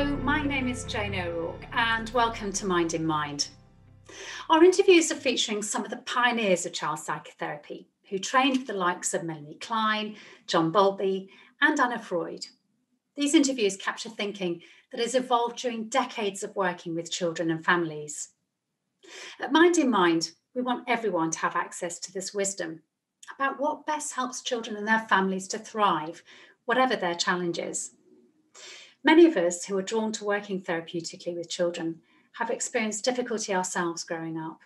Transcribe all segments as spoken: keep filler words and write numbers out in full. Hello, my name is Jane O'Rourke and welcome to Mind in Mind. Our interviews are featuring some of the pioneers of child psychotherapy who trained with the likes of Melanie Klein, John Bowlby and Anna Freud. These interviews capture thinking that has evolved during decades of working with children and families. At Mind in Mind, we want everyone to have access to this wisdom about what best helps children and their families to thrive, whatever their challenges. Many of us who are drawn to working therapeutically with children have experienced difficulty ourselves growing up.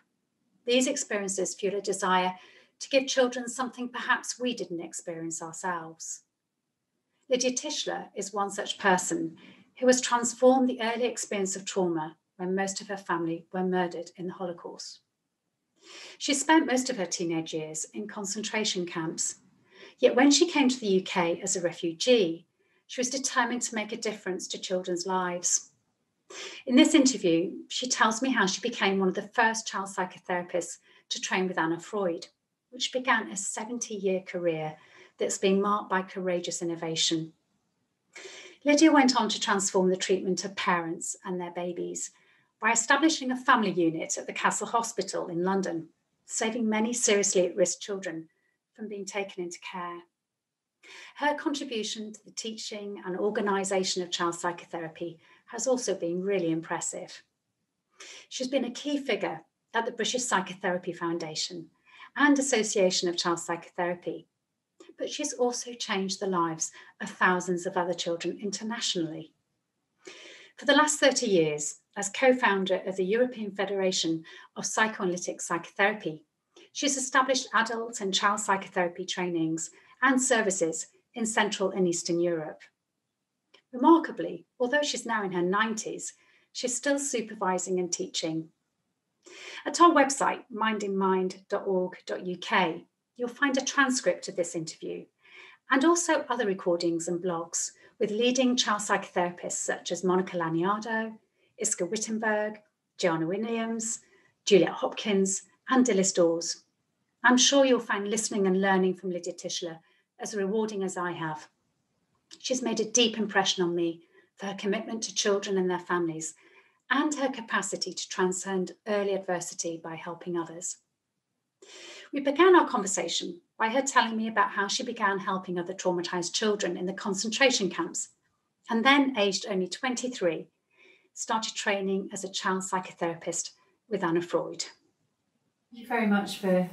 These experiences fuel a desire to give children something perhaps we didn't experience ourselves. Lydia Tischler is one such person who has transformed the early experience of trauma when most of her family were murdered in the Holocaust. She spent most of her teenage years in concentration camps, yet when she came to the U K as a refugee, she was determined to make a difference to children's lives. In this interview, she tells me how she became one of the first child psychotherapists to train with Anna Freud, which began a seventy-year career that's been marked by courageous innovation. Lydia went on to transform the treatment of parents and their babies by establishing a family unit at the Cassel Hospital in London, saving many seriously at-risk children from being taken into care. Her contribution to the teaching and organisation of child psychotherapy has also been really impressive. She's been a key figure at the British Psychotherapy Foundation and Association of Child Psychotherapy, but she's also changed the lives of thousands of other children internationally. For the last thirty years, as co-founder of the European Federation of Psychoanalytic Psychotherapy, she's established adult and child psychotherapy trainings and services in Central and Eastern Europe. Remarkably, although she's now in her nineties, she's still supervising and teaching. At our website, mind in mind dot org dot U K, you'll find a transcript of this interview and also other recordings and blogs with leading child psychotherapists such as Monica Laniado, Iska Wittenberg, Gianna Williams, Juliet Hopkins, and Dilys Dawes. I'm sure you'll find listening and learning from Lydia Tischler as rewarding as I have. She's made a deep impression on me for her commitment to children and their families and her capacity to transcend early adversity by helping others. We began our conversation by her telling me about how she began helping other traumatised children in the concentration camps and then, aged only twenty-three, started training as a child psychotherapist with Anna Freud. Thank you very much for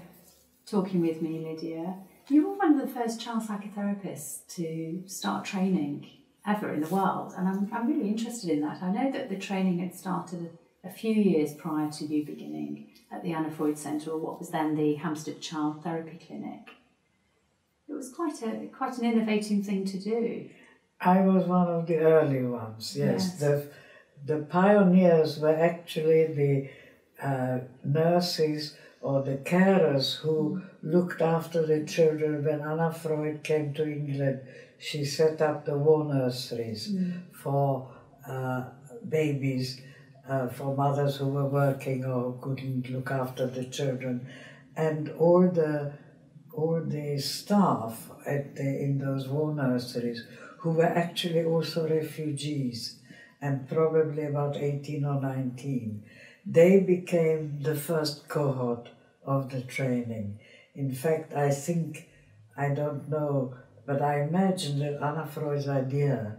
talking with me, Lydia. You were one of the first child psychotherapists to start training ever in the world, and I'm, I'm really interested in that. I know that the training had started a few years prior to you beginning at the Anna Freud Center, or what was then the Hampstead Child Therapy Clinic. It was quite a quite an innovating thing to do. I was one of the early ones, yes. yes. The, the pioneers were actually the uh, nurses or the carers who looked after the children. When Anna Freud came to England, she set up the war nurseries mm. for uh, babies, uh, for mothers who were working or couldn't look after the children. And all the, all the staff at the, in those war nurseries, who were actually also refugees, and probably about eighteen or nineteen, they became the first cohort of the training. In fact, I think, I don't know, but I imagine that Anna Freud's idea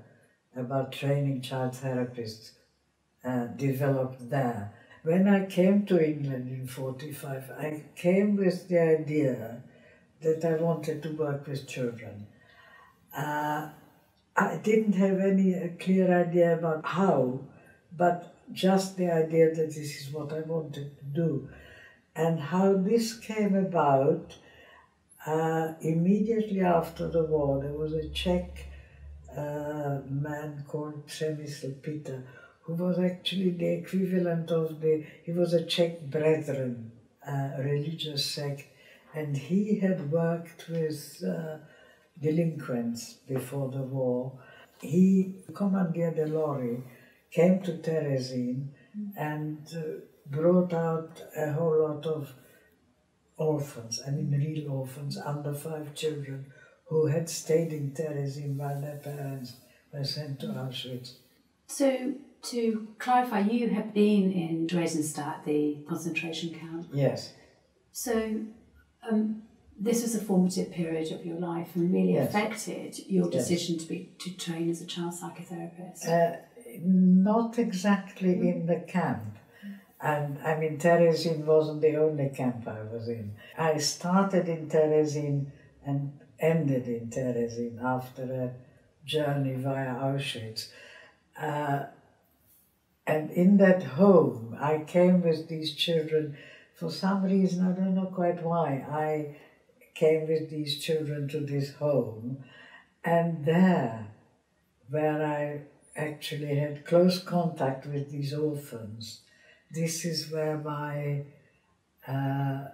about training child therapists uh, developed there. When I came to England in forty-five, I came with the idea that I wanted to work with children. Uh, I didn't have any uh, clear idea about how, but just the idea that this is what I wanted to do. And how this came about, uh, immediately after the war, there was a Czech uh, man called Přemysl Pitter, who was actually the equivalent of the, he was a Czech Brethren uh, religious sect, and he had worked with uh, delinquents before the war. He commandeered a lorry, came to Terezín and uh, brought out a whole lot of orphans, I mean real orphans, under five children who had stayed in Terezín while their parents were sent to Auschwitz. So, to clarify, you have been in Theresienstadt, the concentration camp. Yes. So, um, this was a formative period of your life and really yes. affected your yes. decision to be to train as a child psychotherapist. Uh, not exactly in the camp. And I mean, Terezín wasn't the only camp I was in. I started in Terezín and ended in Terezín after a journey via Auschwitz. Uh, and in that home, I came with these children. For some reason, I don't know quite why, I came with these children to this home. And there, where I actually had close contact with these orphans, this is where my uh,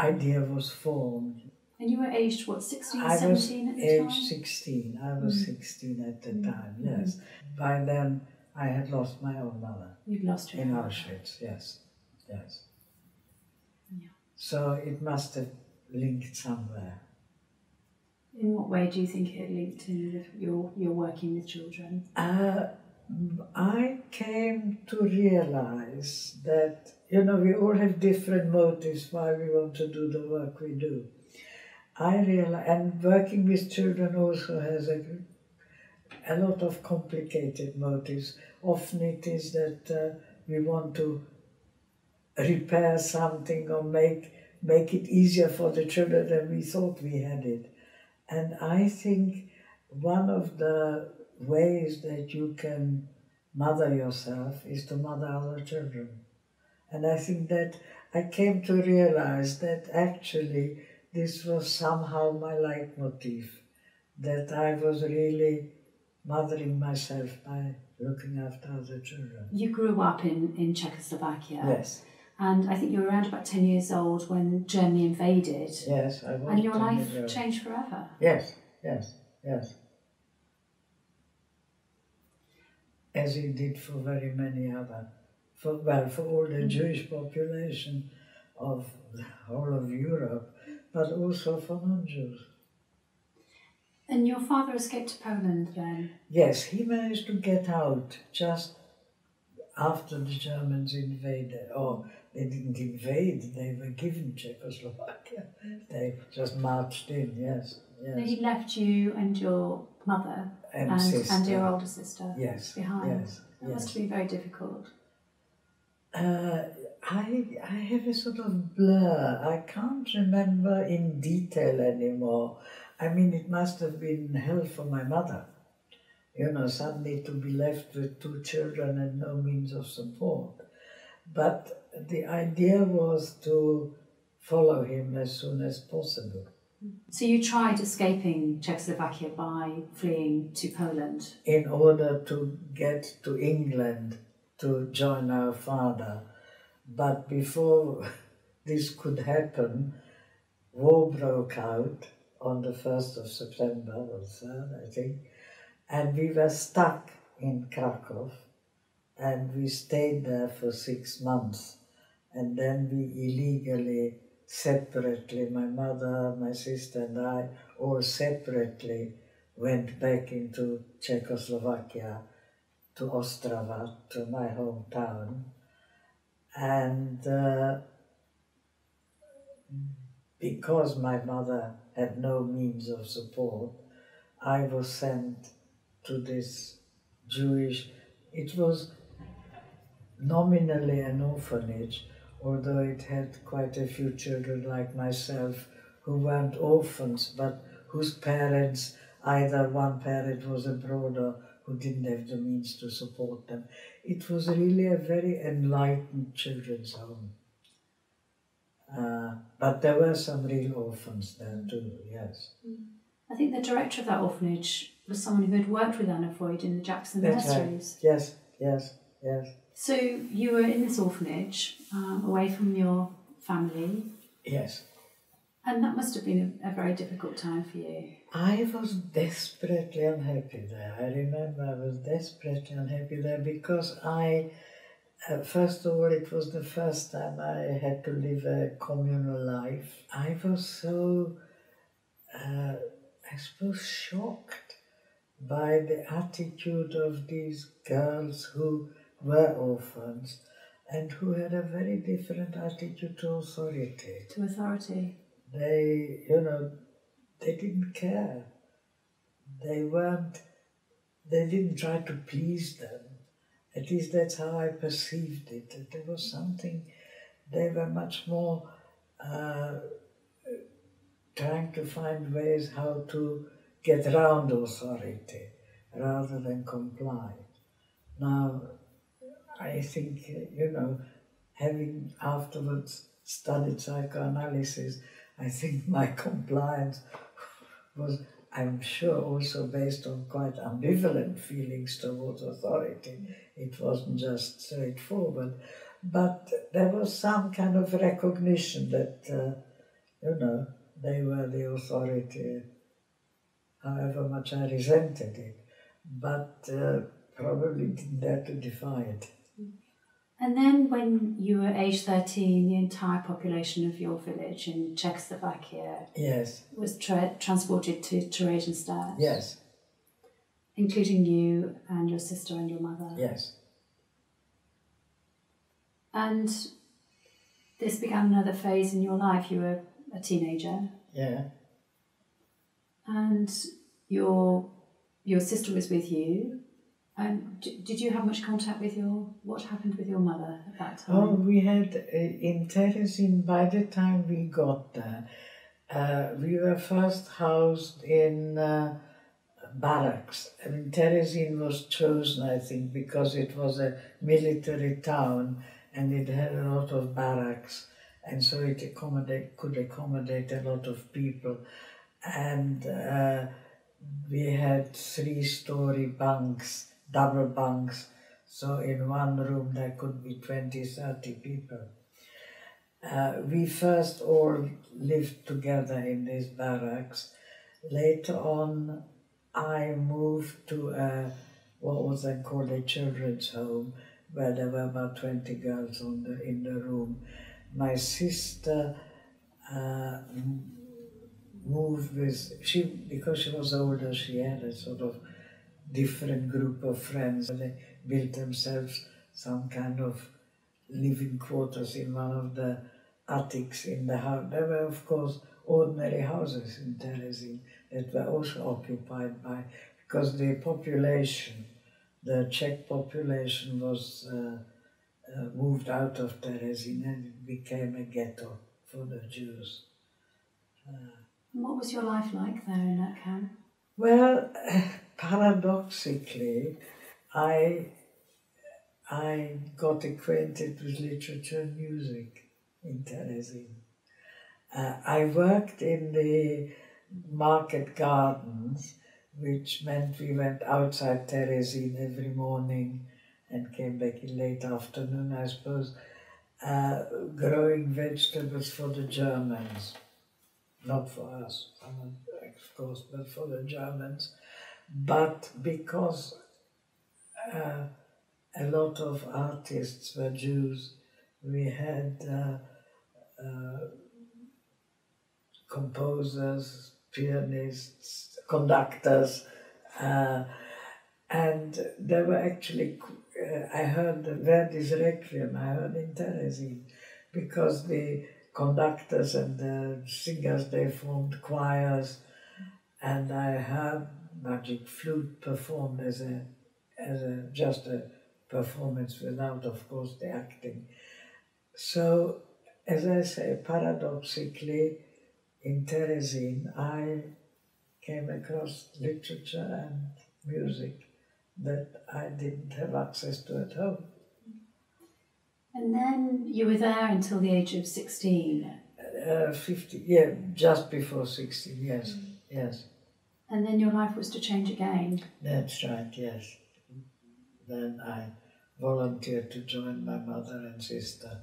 idea was formed. And you were aged, what, sixteen, seventeen at the time? I was aged sixteen. I was mm. sixteen at the mm. time, yes. Mm. By then, I had lost my own mother. You'd lost her? In Auschwitz, yes. Yes. Yeah. So it must have linked somewhere. In what way do you think it linked to your, your working with children? Uh, I came to realize that, you know, we all have different motives why we want to do the work we do. I realize, and working with children also has a, a lot of complicated motives. Often it is that uh, we want to repair something or make, make it easier for the children than we thought we had it. And I think one of the ways that you can mother yourself is to mother other children. And I think that I came to realize that actually this was somehow my leitmotif, that I was really mothering myself by looking after other children. You grew up in, in Czechoslovakia. Yes. And I think you were around about ten years old when Germany invaded. Yes, I was. And your life changed forever. Yes, yes, yes. As it did for very many other, for, well, for all the Jewish population of the whole of Europe, but also for non-Jews. And your father escaped to Poland then? Yes, he managed to get out just after the Germans invaded. Or they didn't invade, they were given Czechoslovakia. They just marched in, yes. yes. So he left you and your mother and, and, and your older sister yes, behind. Yes, that yes. must have been very difficult. Uh, I, I have a sort of blur. I can't remember in detail anymore. I mean, it must have been hell for my mother. You know, suddenly to be left with two children and no means of support. But the idea was to follow him as soon as possible. So you tried escaping Czechoslovakia by fleeing to Poland? In order to get to England to join our father. But before this could happen, war broke out on the first of September, or third, I think, and we were stuck in Krakow, and we stayed there for six months. And then we illegally, separately, my mother, my sister and I, all separately went back into Czechoslovakia, to Ostrava, to my hometown. And uh, because my mother had no means of support, I was sent to this Jewish, it was nominally an orphanage, although it had quite a few children like myself who weren't orphans, but whose parents, either one parent was abroad or who didn't have the means to support them. It was really a very enlightened children's home. Uh, but there were some real orphans there too, yes. I think the director of that orphanage was someone who had worked with Anna Freud in the Jackson That's nurseries. Right. Yes, yes, yes. So you were in this orphanage, um, away from your family. Yes. And that must have been a, a very difficult time for you. I was desperately unhappy there. I remember I was desperately unhappy there because I, uh, first of all, it was the first time I had to live a communal life. I was so, uh, I suppose, shocked by the attitude of these girls who were orphans and who had a very different attitude to authority. To authority. They, you know, they didn't care. They weren't, they didn't try to please them. At least that's how I perceived it, that there was something, they were much more uh, trying to find ways how to get round authority rather than comply. Now, I think, you know, having afterwards studied psychoanalysis, I think my compliance was, I'm sure, also based on quite ambivalent feelings towards authority. It wasn't just straightforward. But there was some kind of recognition that, uh, you know, they were the authority, however much I resented it, but uh, probably didn't dare to defy it. And then when you were age thirteen, the entire population of your village in Czechoslovakia yes. was tra transported to Therezín. Yes. Including you and your sister and your mother. Yes. And this began another phase in your life. You were a teenager. Yeah. And your, your sister was with you. Um, did you have much contact with your, what happened with your mother at that time? Oh, we had, uh, in Terezín, by the time we got there, uh, we were first housed in uh, barracks. I mean, Terezín was chosen, I think, because it was a military town and it had a lot of barracks, and so it accommodate, could accommodate a lot of people. And uh, we had three-story bunks, double bunks, so in one room there could be twenty, thirty people. Uh, we first all lived together in these barracks. Later on, I moved to a, what was then called a children's home, where there were about twenty girls on the, in the room. My sister uh, moved with, she, because she was older, she had a sort of different group of friends. They built themselves some kind of living quarters in one of the attics in the house. There were, of course, ordinary houses in Terezín that were also occupied by, because the population, the Czech population was uh, uh, moved out of Terezín and it became a ghetto for the Jews. Uh, What was your life like there in that camp? Well, paradoxically, I, I got acquainted with literature and music in Terezín. Uh, I worked in the market gardens, which meant we went outside Terezín every morning and came back in late afternoon, I suppose, uh, growing vegetables for the Germans. Not for us, of course, but for the Germans. But because uh, a lot of artists were Jews, we had uh, uh, composers, pianists, conductors, uh, and there were actually, uh, I heard the Verdi's Requiem, I heard in Terezín, because the conductors and the singers, they formed choirs, and I heard magic flute performed as a, as a, just a performance without, of course, the acting. So, as I say, paradoxically, in Terezín, I came across literature and music that I didn't have access to at home. And then you were there until the age of sixteen? Uh, fifteen, yeah, just before sixteen, yes, mm. yes. And then your life was to change again? That's right, yes. Then I volunteered to join my mother and sister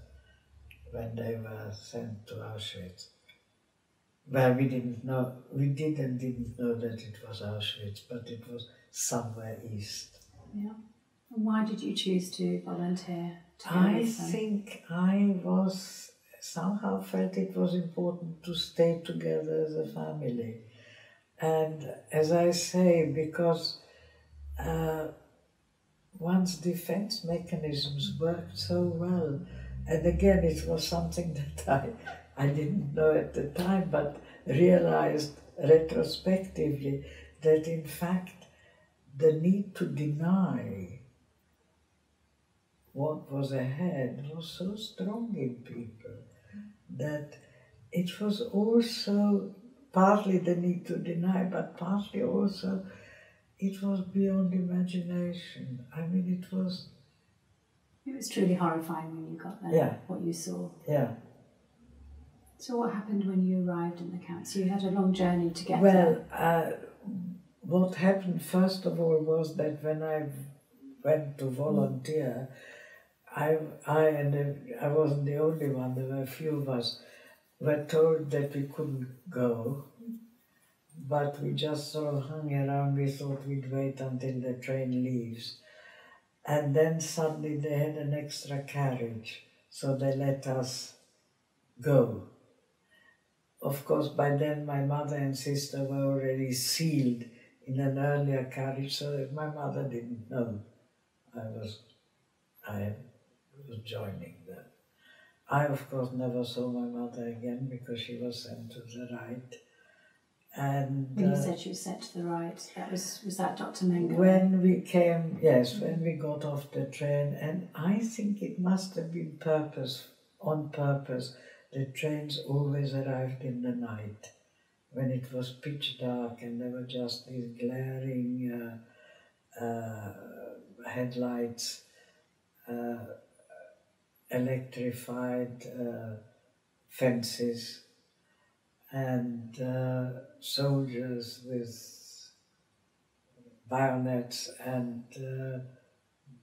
when they were sent to Auschwitz. Well, we didn't know, we did and didn't know that it was Auschwitz, but it was somewhere east. Yeah. And why did you choose to volunteer? I think I was, somehow felt it was important to stay together as a family. And as I say, because uh, one's defense mechanisms worked so well. And again, it was something that I, I didn't know at the time, but realized retrospectively that in fact the need to deny what was ahead was so strong in people that it was also partly the need to deny, but partly also it was beyond imagination. I mean, it was... It was truly horrifying when you got there, yeah. What you saw. Yeah. So what happened when you arrived in the camp? So you had a long journey to get well, there. Well, uh, what happened first of all was that when I went to volunteer, I, I, and I wasn't the only one, there were a few of us, were told that we couldn't go, but we just sort of hung around, we thought we'd wait until the train leaves. And then suddenly they had an extra carriage, so they let us go. Of course, by then my mother and sister were already sealed in an earlier carriage, so that my mother didn't know I was, I was joining them. I, of course, never saw my mother again because she was sent to the right. And when you uh, said she was sent to the right, that was was that Doctor Mengo? When we came, yes, when we got off the train, and I think it must have been purpose, on purpose, the trains always arrived in the night, when it was pitch dark and there were just these glaring uh, uh, headlights, uh, electrified uh, fences, and uh, soldiers with bayonets and uh,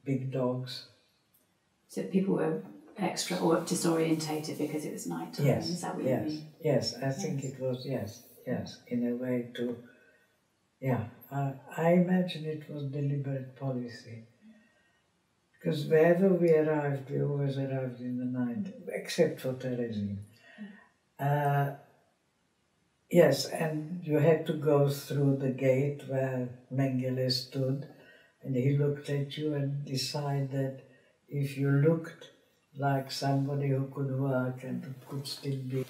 big dogs. So people were extra or disorientated because it was night time, yes, is that what yes, you mean? Yes, I yes. think it was, yes. Yes, in a way to, yeah, uh, I imagine it was deliberate policy. Because wherever we arrived, we always arrived in the night, except for Terezín. Uh, yes, and you had to go through the gate where Mengele stood, and he looked at you and decided that if you looked like somebody who could work and could still be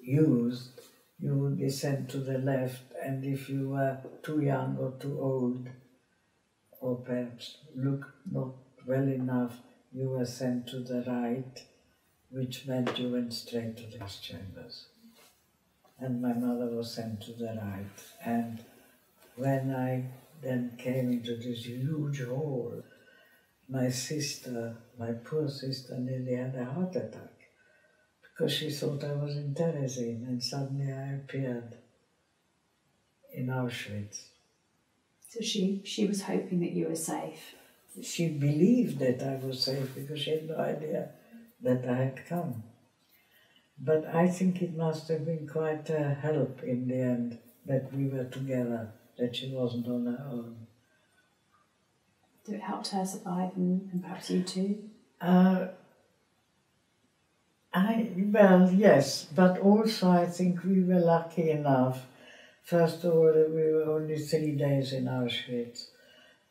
used, you would be sent to the left, and if you were too young or too old, or perhaps looked not well enough, you were sent to the right, which meant you went straight to these chambers. And my mother was sent to the right. And when I then came into this huge hall, my sister, my poor sister, nearly had a heart attack, because she thought I was in Terezín, and suddenly I appeared in Auschwitz. So she, she was hoping that you were safe? She believed that I was safe because she had no idea that I had come. But I think it must have been quite a help in the end that we were together, that she wasn't on her own. So it helped her survive, and, and perhaps you too? Uh, I, well, yes, but also I think we were lucky enough, first of all, that we were only three days in Auschwitz,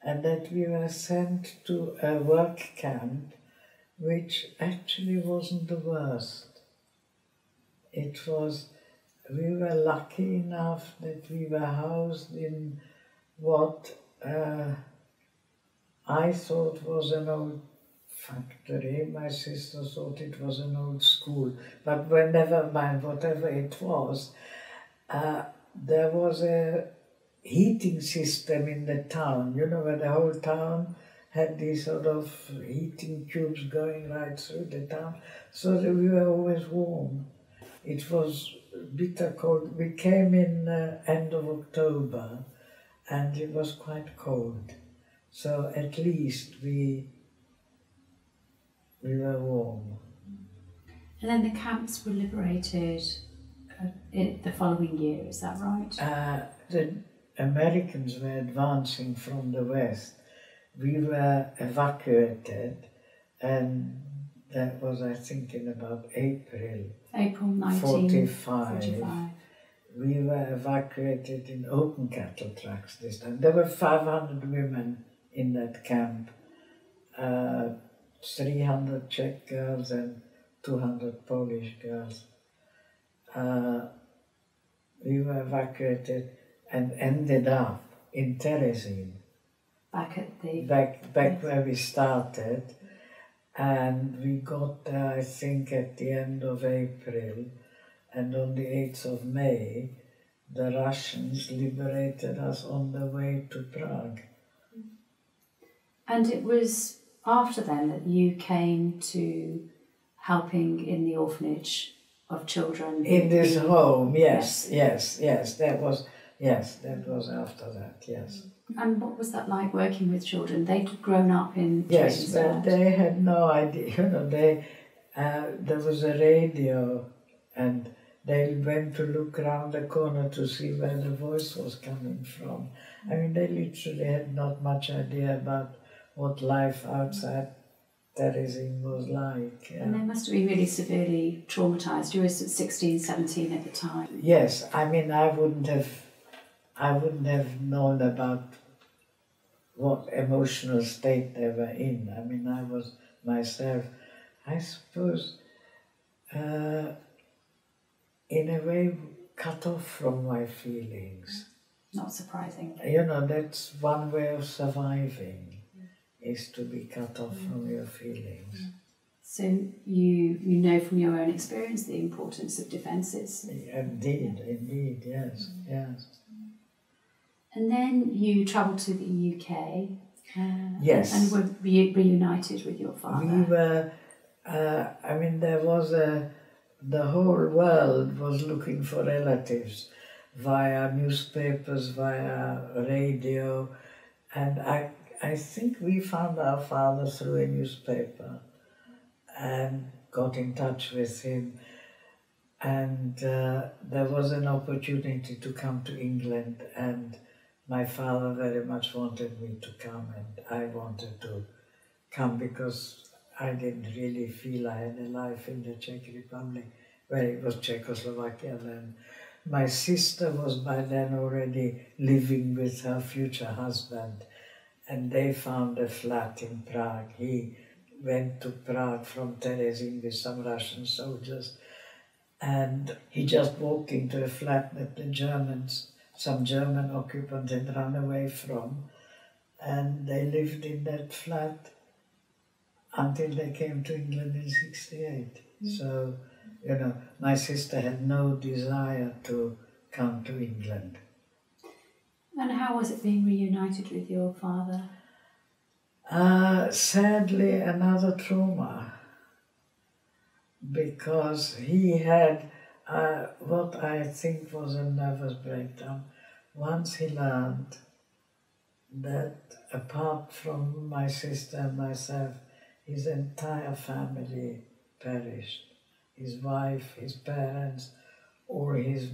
and that we were sent to a work camp, which actually wasn't the worst. It was, we were lucky enough that we were housed in what uh, I thought was an old factory, my sister thought it was an old school, but well, never mind, whatever it was, uh, there was a heating system in the town, you know, where the whole town had these sort of heating tubes going right through the town, so that we were always warm. It was bitter cold. We came in the uh, end of October, and it was quite cold, so at least we We were warm. And then the camps were liberated in the following year, is that right? Uh, the Americans were advancing from the west. We were evacuated, and that was, I think, in about April. April nineteen forty-five. we were evacuated in open cattle trucks this time. There were five hundred women in that camp, uh, three hundred Czech girls and two hundred Polish girls. Uh, we were evacuated and ended up in Terezín. Back at the... Back, back where we started. And we got there, I think, at the end of April. And on the eighth of May, the Russians liberated us on the way to Prague. And it was after then that you came to helping in the orphanage of children. In this home, yes, yes, yes, yes. That was, yes, that was after that, yes. And what was that like, working with children? They'd grown up in... Yes, but they had no idea. You know, they, uh, there was a radio and they went to look round the corner to see where the voice was coming from. I mean, they literally had not much idea about what life outside Terezín was like. Yeah. And they must have been really severely traumatised. You were sixteen, seventeen at the time. Yes, I mean, I wouldn't have... I wouldn't have known about what emotional state they were in. I mean, I was myself, I suppose, uh, in a way, cut off from my feelings. Not surprising. You know, that's one way of surviving, yeah, is to be cut off yeah. from your feelings. Yeah. So you, you know from your own experience the importance of defences. Indeed, yeah. indeed, yes, yeah. yes. And then you travelled to the U K. Uh, yes. And were re reunited with your father. We were, uh, I mean, there was a, the whole world was looking for relatives via newspapers, via radio. And I, I think we found our father through a newspaper and got in touch with him. And uh, there was an opportunity to come to England, and my father very much wanted me to come, and I wanted to come because I didn't really feel I had a life in the Czech Republic, where it was Czechoslovakia then. My sister was by then already living with her future husband, and they found a flat in Prague. He went to Prague from Terezín with some Russian soldiers, and he just walked into a flat that the Germans, some German occupants, had run away from, and they lived in that flat until they came to England in sixty-eight. Mm. So, you know, my sister had no desire to come to England. And how was it being reunited with your father? Uh, sadly, another trauma, because he had Uh, what I think was a nervous breakdown. Once he learned that apart from my sister and myself, his entire family perished. His wife, his parents, all his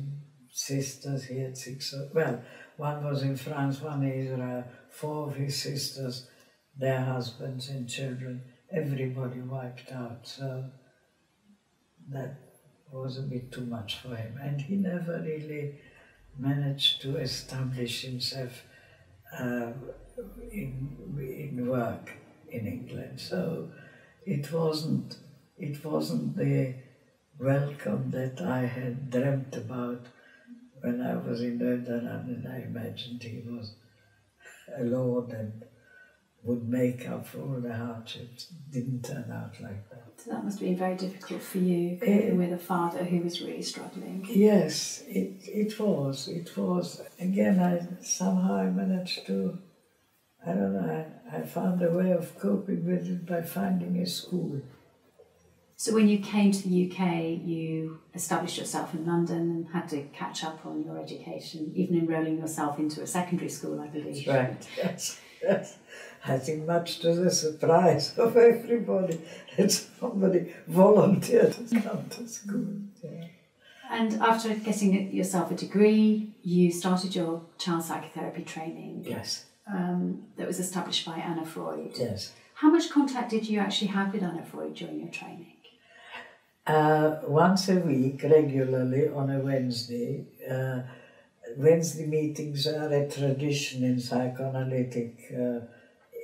sisters, he had six, well, one was in France, one in Israel, four of his sisters, their husbands and children, everybody wiped out. So that was a bit too much for him, and he never really managed to establish himself uh, in, in work in England. So it wasn't, it wasn't the welcome that I had dreamt about when I was in London, and I imagined he was a lord and would make up for all the hardships. Didn't turn out like that. So that must have been very difficult for you, coping with a father who was really struggling. Yes, it, it was, it was. Again, I somehow I managed to, I don't know, I, I found a way of coping with it by finding a school. So when you came to the U K, you established yourself in London and had to catch up on your education, even enrolling yourself into a secondary school, I believe. That's right, yes, yes. I think much to the surprise of everybody that somebody volunteered to come to school. Yeah. And after getting yourself a degree, you started your child psychotherapy training. Yes. Um, that was established by Anna Freud. Yes. How much contact did you actually have with Anna Freud during your training? uh, once a week, regularly on a Wednesday. Uh, Wednesday meetings are a tradition in psychoanalytic, uh,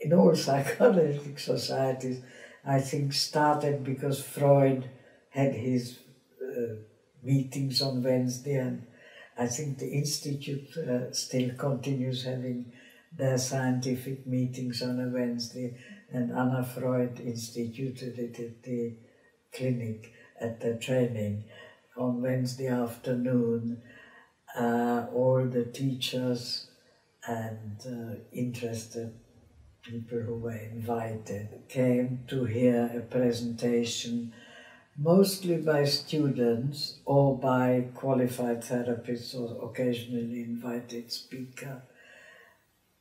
in all psychoanalytic societies, I think started because Freud had his uh, meetings on Wednesday, and I think the Institute uh, still continues having their scientific meetings on a Wednesday, and Anna Freud instituted it at the clinic, at the training, on Wednesday afternoon. Uh, all the teachers and uh, interested people who were invited came to hear a presentation, mostly by students or by qualified therapists or occasionally invited speaker.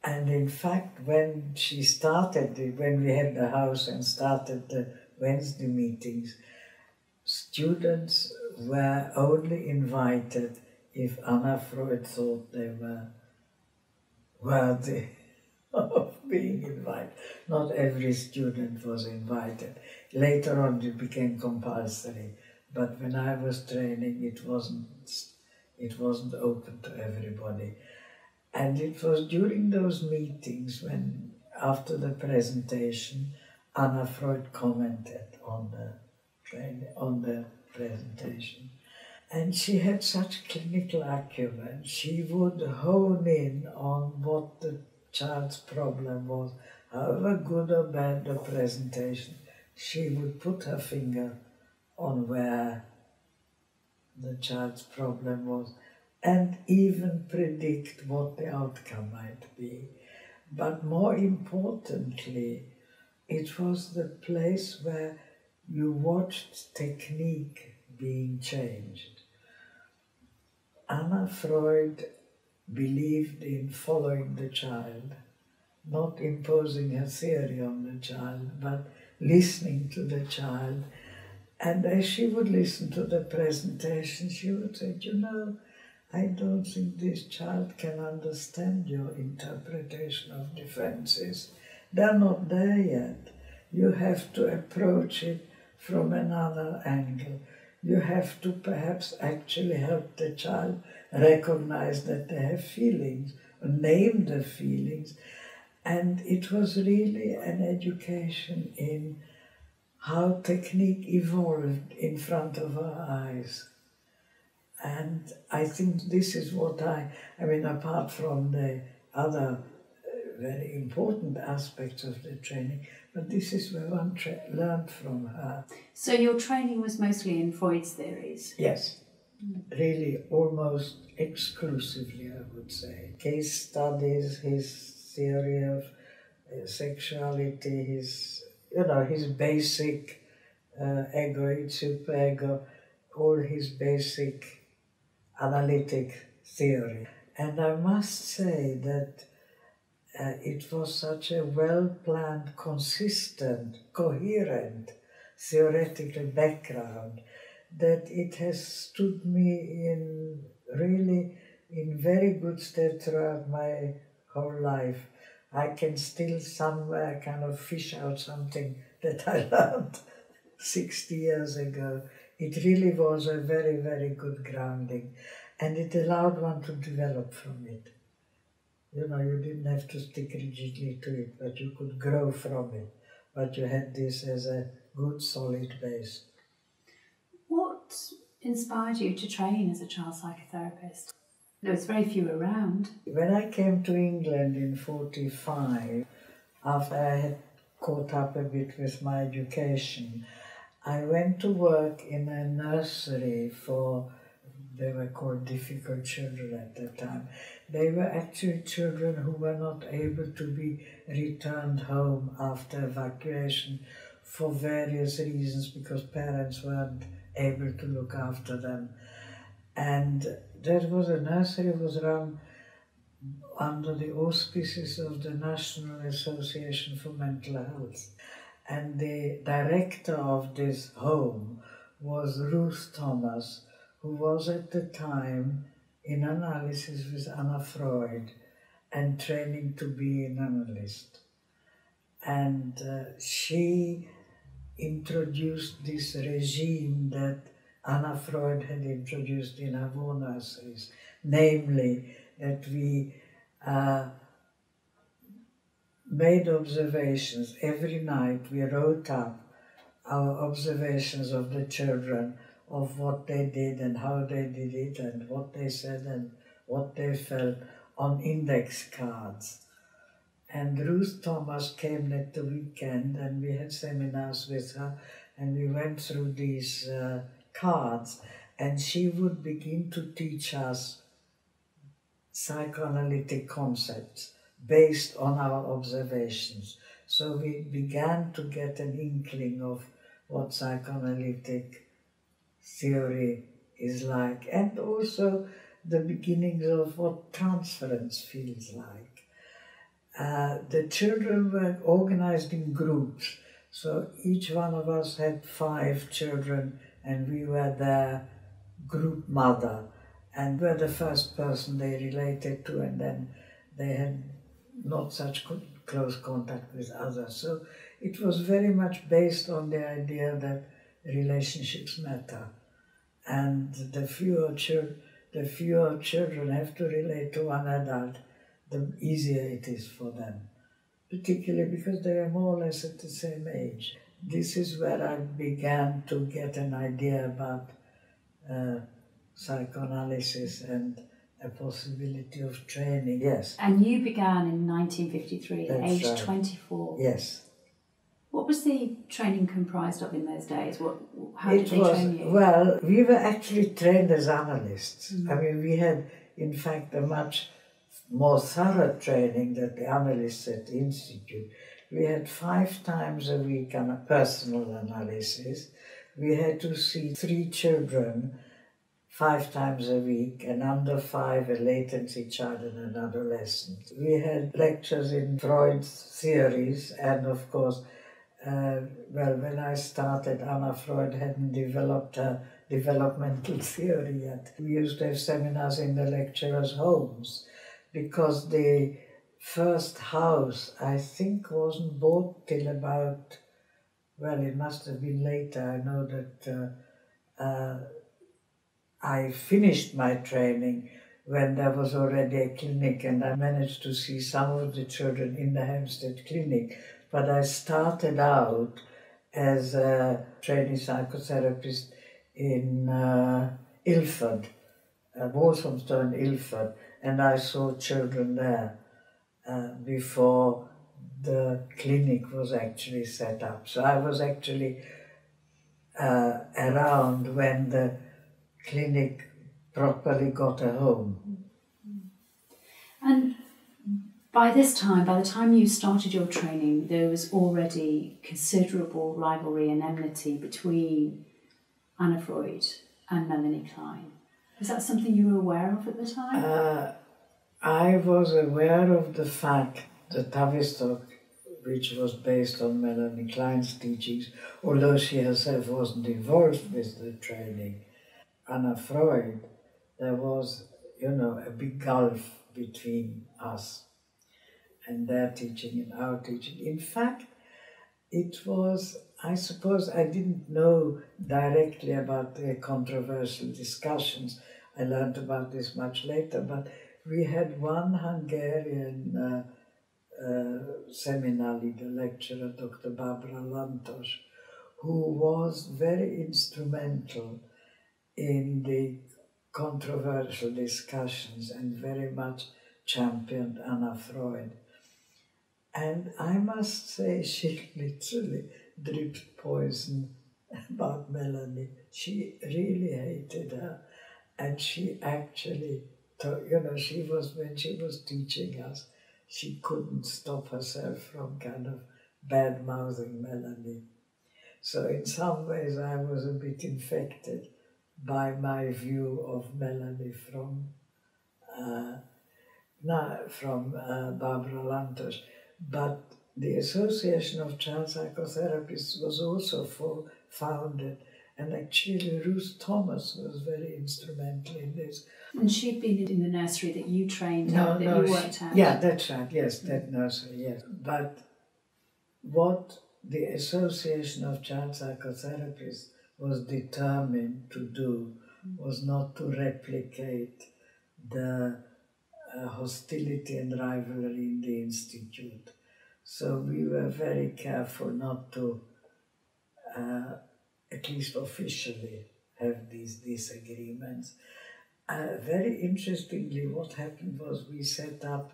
And in fact, when she started, when we had the house and started the Wednesday meetings, students were only invited if Anna Freud thought they were worthy of being invited. Not every student was invited. Later on it became compulsory, but when I was training it wasn't, it wasn't open to everybody. And it was during those meetings when, after the presentation, Anna Freud commented on the, training, on the presentation. And she had such clinical acumen, she would hone in on what the child's problem was. However good or bad the presentation, she would put her finger on where the child's problem was and even predict what the outcome might be. But more importantly, it was the place where you watched technique being changed. Anna Freud believed in following the child, not imposing her theory on the child, but listening to the child. And as she would listen to the presentation, she would say, you know, I don't think this child can understand your interpretation of defenses. They're not there yet. You have to approach it from another angle. You have to perhaps actually help the child recognize that they have feelings, or name the feelings. And it was really an education in how technique evolved in front of our eyes. And I think this is what I, I mean, apart from the other very important aspects of the training, but this is where one tra learned from her. So your training was mostly in Freud's theories? Yes, mm. Really almost exclusively, I would say. Case studies, his theory of uh, sexuality, his, you know, his basic uh, egoid, superego, all his basic analytic theory. And I must say that Uh, it was such a well-planned, consistent, coherent theoretical background that it has stood me in really in very good stead throughout my whole life. I can still somewhere kind of fish out something that I learned sixty years ago. It really was a very, very good grounding, and it allowed one to develop from it. You know, you didn't have to stick rigidly to it, but you could grow from it. But you had this as a good, solid base. What inspired you to train as a child psychotherapist? There was very few around. When I came to England in forty-five, after I had caught up a bit with my education, I went to work in a nursery for, they were called difficult children at that time. They were actually children who were not able to be returned home after evacuation for various reasons, because parents weren't able to look after them. And that was a nursery was run under the auspices of the National Association for Mental Health. And the director of this home was Ruth Thomas, who was at the time in analysis with Anna Freud and training to be an analyst. And uh, she introduced this regime that Anna Freud had introduced in Havona essays, namely that we uh, made observations every night. We wrote up our observations of the children, of what they did and how they did it and what they said and what they felt on index cards. And Ruth Thomas came at the weekend and we had seminars with her and we went through these uh, cards, and she would begin to teach us psychoanalytic concepts based on our observations. So we began to get an inkling of what psychoanalytic theory is like, and also the beginnings of what transference feels like. Uh, the children were organized in groups, so each one of us had five children and we were their group mother, and were the first person they related to, and then they had not such co close contact with others. So it was very much based on the idea that relationships matter, and the fewer, the fewer children have to relate to one adult, the easier it is for them, particularly because they are more or less at the same age. This is where I began to get an idea about uh, psychoanalysis and a possibility of training, yes. And you began in nineteen fifty-three at age right. twenty-four. Yes. What was the training comprised of in those days? What, how it did they was, train you? Well, we were actually trained as analysts. Mm. I mean, we had, in fact, a much more thorough training than the analysts at the Institute. We had five times a week on a personal analysis. We had to see three children five times a week, and under five, a latency child and an adolescent. We had lectures in Freud's theories, and of course, uh, well, when I started, Anna Freud hadn't developed her developmental theory yet. We used to have seminars in the lecturers' homes, because the first house, I think, wasn't bought till about, well, it must have been later. I know that uh, uh, I finished my training when there was already a clinic, and I managed to see some of the children in the Hampstead Clinic. But I started out as a trainee psychotherapist in uh, Ilford, uh, Walthamstow and Ilford. And I saw children there uh, before the clinic was actually set up. So I was actually uh, around when the clinic properly got a home. And by this time, by the time you started your training, there was already considerable rivalry and enmity between Anna Freud and Melanie Klein. Was that something you were aware of at the time? Uh, I was aware of the fact that Tavistock, which was based on Melanie Klein's teachings, although she herself wasn't involved with the training, Anna Freud, there was, you know, a big gulf between us and their teaching and our teaching. In fact, it was, I suppose I didn't know directly about the controversial discussions. I learned about this much later, but we had one Hungarian uh, uh, seminar leader lecturer, Doctor Barbara Lantos, who was very instrumental in the controversial discussions and very much championed Anna Freud. And I must say, she literally dripped poison about Melanie. She really hated her, and she actually, you know, she was, when she was teaching us, she couldn't stop herself from kind of bad-mouthing Melanie. So in some ways I was a bit infected by my view of Melanie from, uh, now from uh, Barbara Lantos. But the Association of Child Psychotherapists was also for, founded, and actually Ruth Thomas was very instrumental in this. And she'd been in the nursery that you trained no, at, that no, you worked she, at? Yeah, that's right, yes, that nursery, yes. But what the Association of Child Psychotherapists was determined to do was not to replicate the uh, hostility and rivalry in the Institute. So we were very careful not to, uh, at least officially, have these disagreements. Uh, very interestingly, what happened was we set up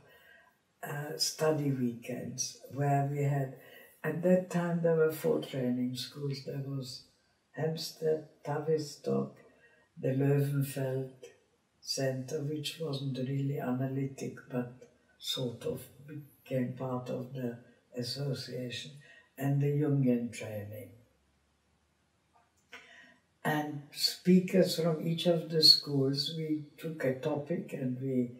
uh, study weekends where we had, at that time there were four training schools. There was Hampstead, Tavistock, the Leuvenfeld Center, which wasn't really analytic but sort of became part of the association, and the Jungian training. And speakers from each of the schools, we took a topic, and we,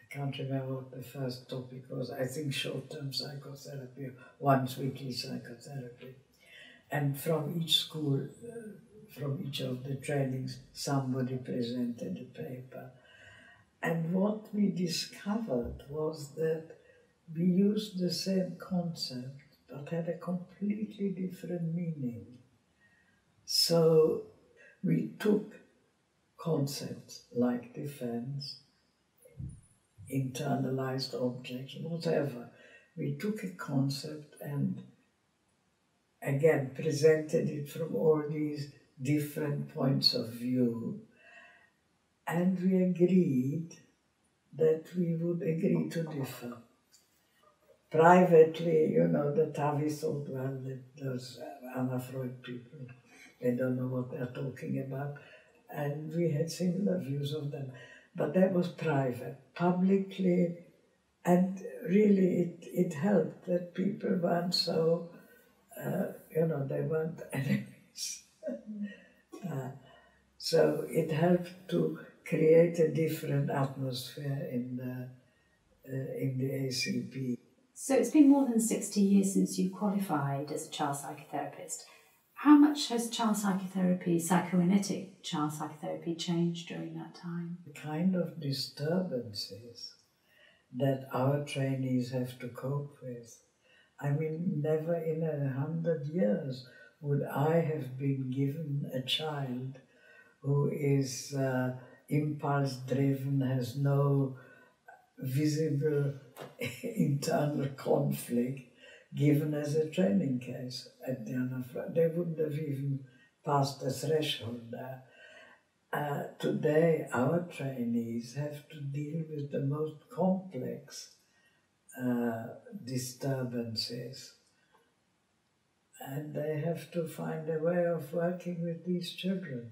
I can't remember what the first topic was, I think short-term psychotherapy, once weekly psychotherapy. And from each school, uh, from each of the trainings, somebody presented a paper. And what we discovered was that we used the same concept, but had a completely different meaning. So we took concepts like defense, internalized objects, whatever. We took a concept and again presented it from all these different points of view, and we agreed that we would agree to differ. Privately, you know, the Tavis thought, well, those Anna Freud people, they don't know what they're talking about, and we had similar views of them. But that was private. Publicly, and really it, it helped that people weren't so, uh, you know, they weren't enemies. uh, so it helped to create a different atmosphere in the, uh, in the A C P. So it's been more than sixty years since you qualified as a child psychotherapist. How much has child psychotherapy, psychoanalytic child psychotherapy, changed during that time? The kind of disturbances that our trainees have to cope with. I mean, never in a hundred years would I have been given a child who is uh, impulse-driven, has no visible internal conflict, given as a training case at the Anna Freud. They wouldn't have even passed the threshold there. Uh, today, our trainees have to deal with the most complex uh, disturbances, and they have to find a way of working with these children.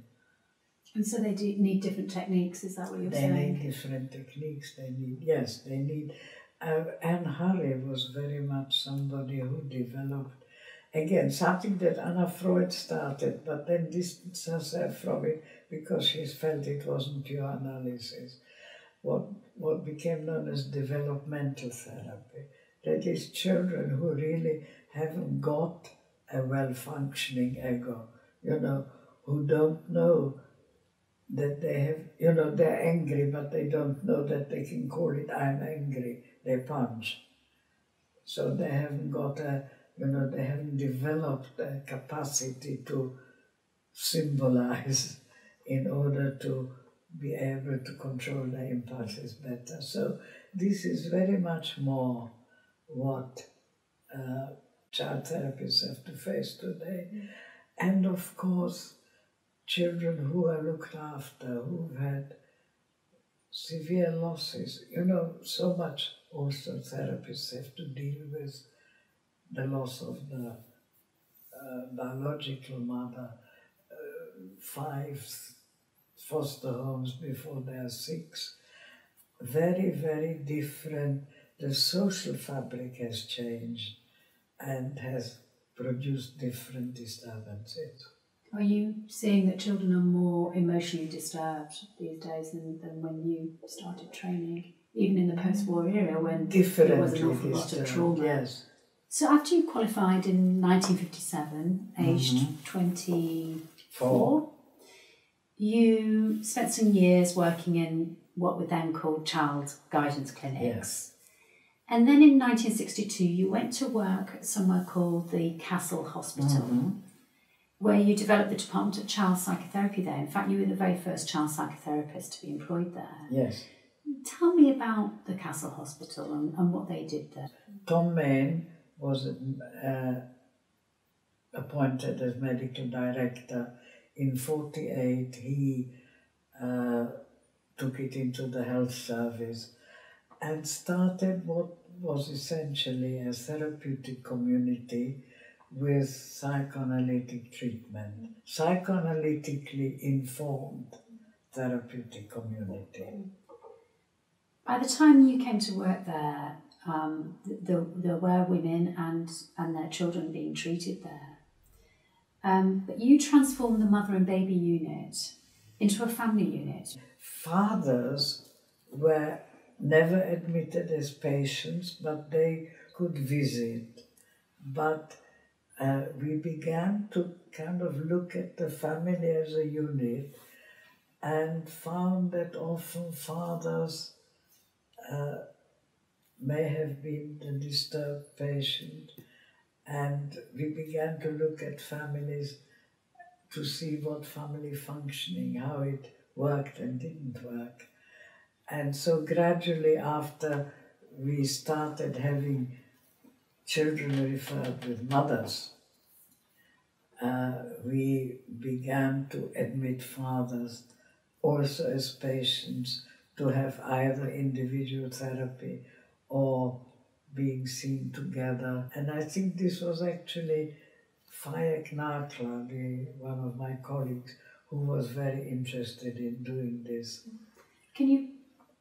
And so they do need different techniques, is that what you're they saying? They need different techniques, they need, yes, they need. Uh, Anne Hurley was very much somebody who developed, again, something that Anna Freud started, but then distanced herself from it because she felt it wasn't pure analysis. What, what became known as developmental therapy. That is, children who really haven't got a well-functioning ego, you know, who don't know that they have, you know, they're angry, but they don't know that they can call it, I'm angry. They punch. So they haven't got a, you know, they haven't developed a capacity to symbolize in order to be able to control their impulses better. So this is very much more what uh, child therapists have to face today. And of course, children who are looked after, who've had severe losses, you know, so much. Also, therapists have to deal with the loss of the uh, biological mother, uh, five foster homes before they are six. Very, very different. The social fabric has changed and has produced different disturbances. Are you seeing that children are more emotionally disturbed these days than, than when you started training? Even in the post-war era, when there was an awful lot of trauma. Yes. So after you qualified in nineteen fifty-seven, aged mm-hmm. twenty-four, you spent some years working in what were then called child guidance clinics. Yes. And then in nineteen sixty-two, you went to work at somewhere called the Cassel Hospital, mm-hmm. where you developed the Department of Child Psychotherapy there. In fact, you were the very first child psychotherapist to be employed there. Yes. Tell me about the Cassel Hospital and, and what they did there. Tom Main was uh, appointed as medical director. In forty-eight, he uh, took it into the health service and started what was essentially a therapeutic community with psychoanalytic treatment, psychoanalytically informed therapeutic community. By the time you came to work there, um, there, there were women and, and their children being treated there. Um, but you transformed the mother and baby unit into a family unit. Fathers were never admitted as patients, but they could visit. But uh, we began to kind of look at the family as a unit and found that often fathers uh, may have been the disturbed patient. And we began to look at families to see what family functioning, how it worked and didn't work. And so gradually after we started having children referred with mothers, uh, we began to admit fathers also as patients to have either individual therapy or being seen together. And I think this was actually Fayek Natla, the, one of my colleagues, who was very interested in doing this. Can you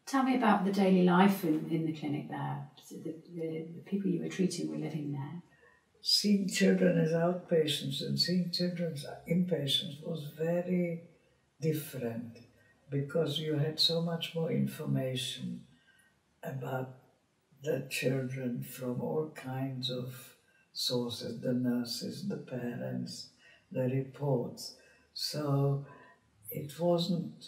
tell me about the daily life in, in the clinic there? So the, the, the people you were treating were living there. Seeing children as outpatients and seeing children as inpatients was very different because you had so much more information about the children from all kinds of sources, the nurses, the parents, the reports. So it wasn't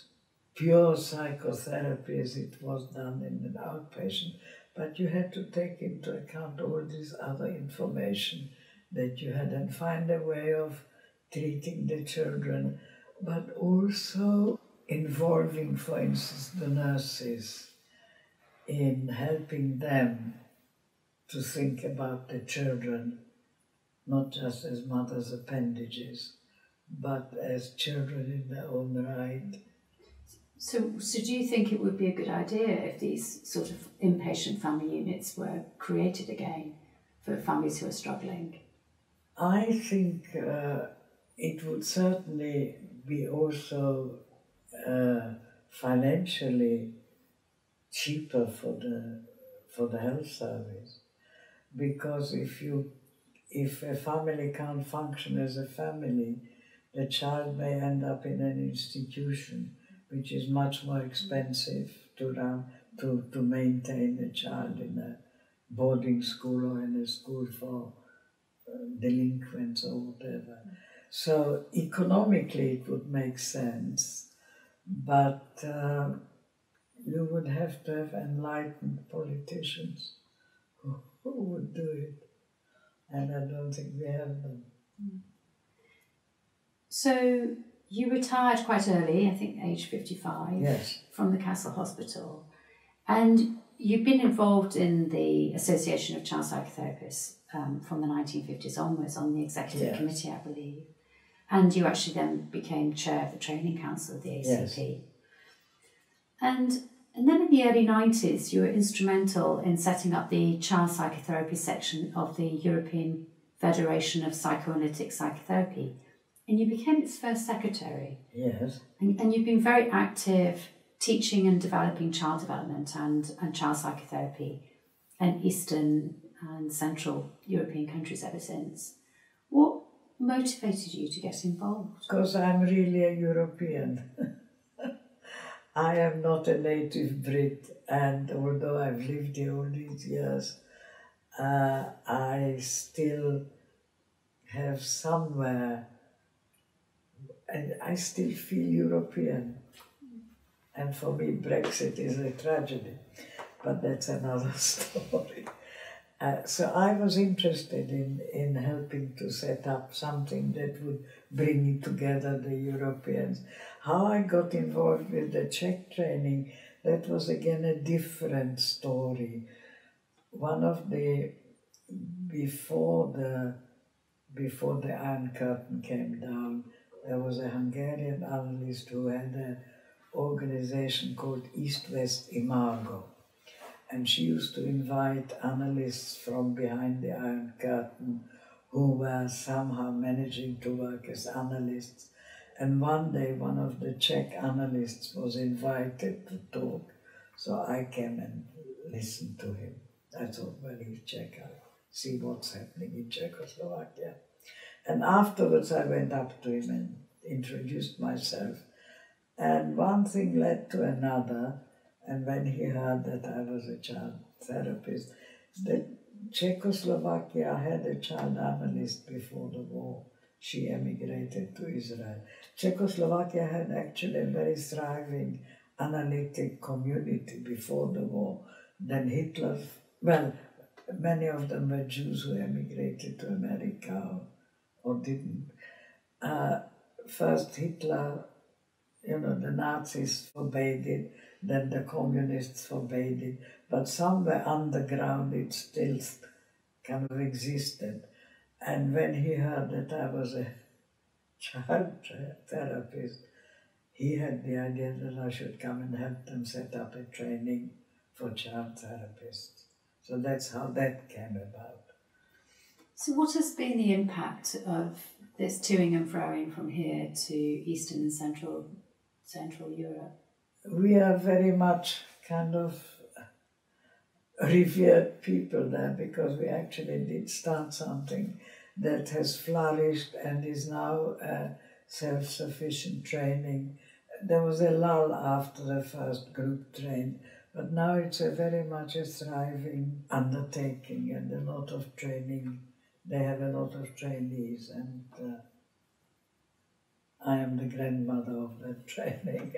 pure psychotherapy as it was done in an outpatient, but you had to take into account all this other information that you had and find a way of treating the children, but also involving, for instance, the nurses in helping them to think about the children, not just as mother's appendages, but as children in their own right. So, so do you think it would be a good idea if these sort of inpatient family units were created again for families who are struggling? I think uh, it would certainly be also uh, financially cheaper for the for the health service, because if you if a family can't function as a family, the child may end up in an institution which is much more expensive to run, to, to maintain a child in a boarding school or in a school for uh, delinquents or whatever. So economically it would make sense, but uh, you would have to have enlightened politicians who, who would do it, and I don't think we have them. So you retired quite early, I think age fifty-five, yes, from the Cassel Hospital, and you've been involved in the Association of Child Psychotherapists um, from the nineteen fifties onwards on the executive yes. committee, I believe, and you actually then became chair of the training council of the A C P. Yes. And, and then in the early nineties, you were instrumental in setting up the child psychotherapy section of the European Federation of Psychoanalytic Psychotherapy. And you became its first secretary. Yes. And, and you've been very active teaching and developing child development and, and child psychotherapy in Eastern and Central European countries ever since. What motivated you to get involved? Because I'm really a European. I am not a native Brit, and although I've lived here all these years, uh, I still have somewhere, and I still feel European. And for me, Brexit is a tragedy. but that's another story. Uh, so I was interested in, in helping to set up something that would bring together the Europeans. How I got involved with the Czech training, that was again a different story. One of the, before the, before the Iron Curtain came down, there was a Hungarian analyst who had an organization called East-West Imago. And she used to invite analysts from behind the Iron Curtain who were somehow managing to work as analysts. And one day, one of the Czech analysts was invited to talk. So I came and listened to him. I thought, well, he's Czech, I'll see what's happening in Czechoslovakia. And afterwards, I went up to him and introduced myself. And one thing led to another. And when he heard that I was a child therapist, that Czechoslovakia had a child analyst before the war. She emigrated to Israel. Czechoslovakia had actually a very thriving analytic community before the war. Then Hitler, well, many of them were Jews who emigrated to America or, or didn't. Uh, first Hitler, you know, the Nazis forbade it. Then the communists forbade it, but somewhere underground it still kind of existed. And when he heard that I was a child therapist, he had the idea that I should come and help them set up a training for child therapists. So that's how that came about. So what has been the impact of this toing and froing from here to Eastern and Central, Central Europe? We are very much kind of revered people there because we actually did start something that has flourished and is now uh, self-sufficient training. There was a lull after the first group trained, but now it's a very much a thriving undertaking and a lot of training. They have a lot of trainees, and uh, I am the grandmother of that training.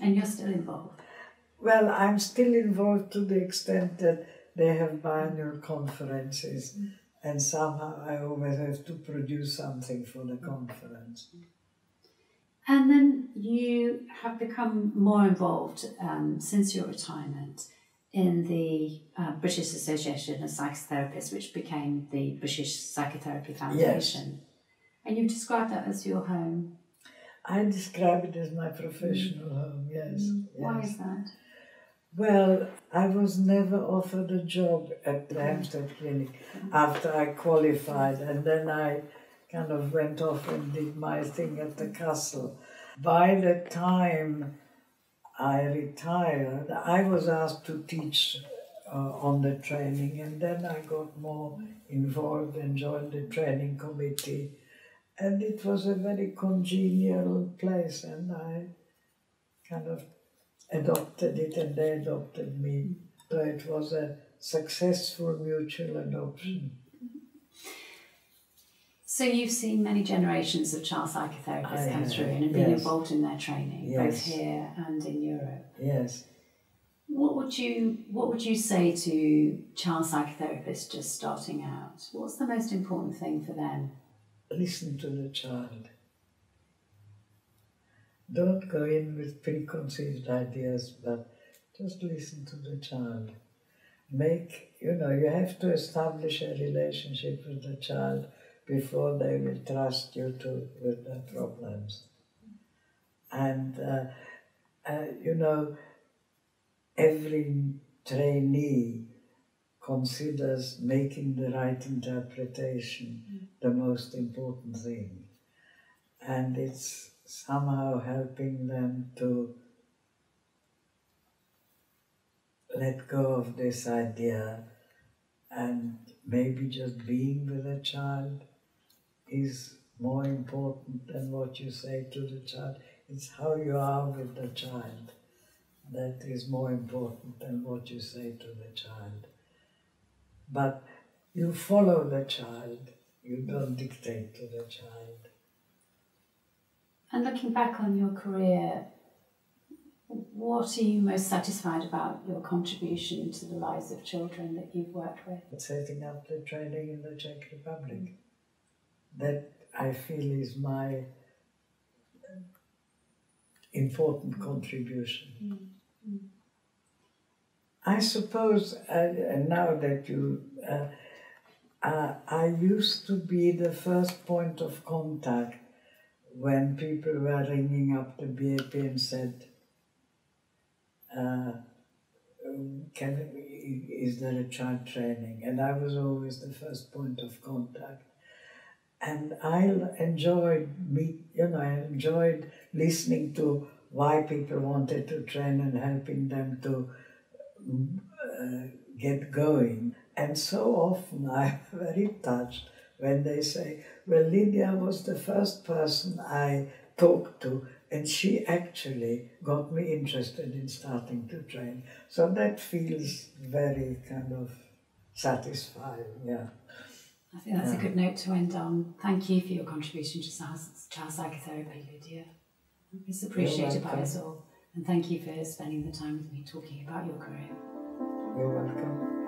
And you're still involved? Well, I'm still involved to the extent that they have biannual conferences, mm. and somehow I always have to produce something for the conference. And then you have become more involved um, since your retirement in the uh, British Association of Psychotherapists, which became the British Psychotherapy Foundation. Yes. And you've described that as your home. I describe it as my professional home, yes. yes. Why is that? Well, I was never offered a job at the Hampstead Clinic after I qualified, and then I kind of went off and did my thing at the Castle. By the time I retired, I was asked to teach uh, on the training, and then I got more involved and joined the training committee. And it was a very congenial place, and I kind of adopted it, and they adopted me. So it was a successful mutual adoption. So you've seen many generations of child psychotherapists I come have, through and have been yes. involved in their training, yes. both here and in Europe. Yes. What would you What would you say to child psychotherapists just starting out? What's the most important thing for them? Listen to the child. Don't go in with preconceived ideas, but just listen to the child. Make, you know, you have to establish a relationship with the child before they will trust you to, with their problems. And, uh, uh, you know, every trainee considers making the right interpretation the most important thing. And it's somehow helping them to let go of this idea, and maybe just being with a child is more important than what you say to the child. It's how you are with the child that is more important than what you say to the child. But you follow the child, you don't dictate to the child. And looking back on your career, What are you most satisfied about your contribution to the lives of children that you've worked with? Setting up the training in the Czech Republic. That, I feel, is my important contribution. Mm-hmm. I suppose, uh, now that you... Uh, uh, I used to be the first point of contact when people were ringing up the B A P and said, Uh, can, is there a child training? And I was always the first point of contact. And I enjoyed meet, you know, I enjoyed listening to why people wanted to train and helping them to uh, get going. And so often I'm very touched when they say, well, Lydia was the first person I talked to, and she actually got me interested in starting to train. So that feels very kind of satisfying, yeah. I think that's um, a good note to end on. Thank you for your contribution to child psychotherapy, Lydia. It's appreciated by us all. And thank you for spending the time with me talking about your career. You're welcome.